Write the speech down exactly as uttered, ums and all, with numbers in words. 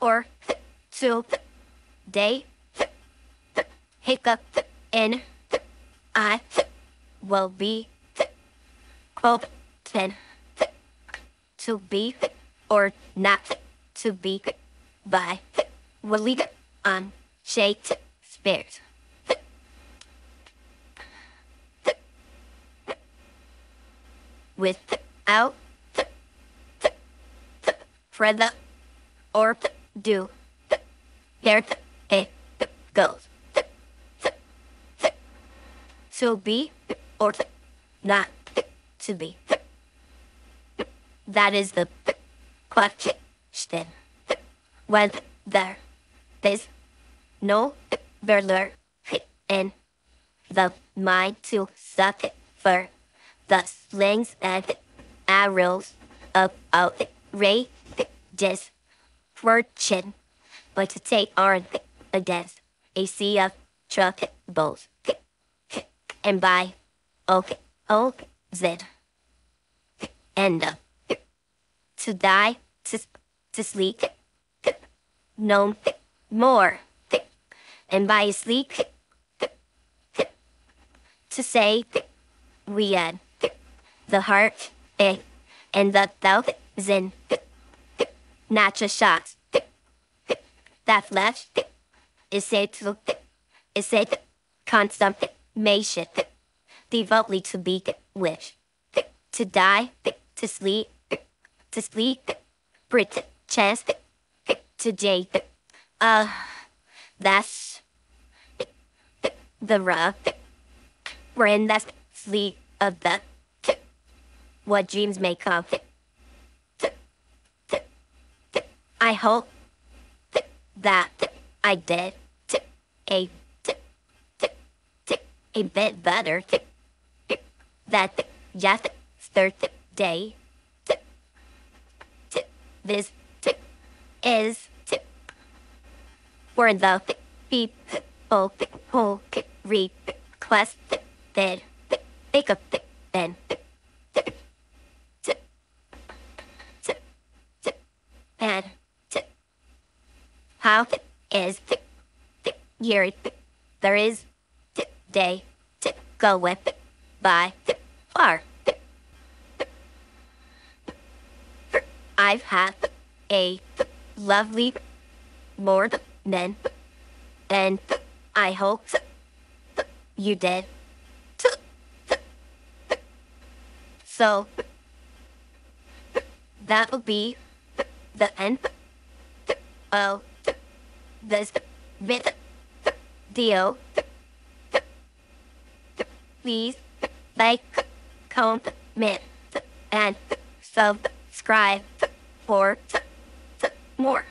or to day hiccup and I will be open to be or not to be by Willie on Shakespeare. Without further or do here it goes. To be or not to be. That is the question. Whether there is no ruler in the mind to suffer the slings and arrows of outrageous fortune, but to take arms against a sea of troubles, and by occasion end up to die, to, to sleep no more, and by sleep to say we had the heart and the thousand natural shocks that flesh is said to is said consummation devoutly to be wished, to die, to sleep, to sleep, Brit chance to jade. Uh that's the rough friend that's sleep of the what dreams may come. I hope that I did a a bit better that just third day. This is for the people who requested pick up then. And how is your there is day to go with by far. I've had a lovely morning, and I hope you did too. So that will be the end of this video. Please like, comment, and subscribe for more.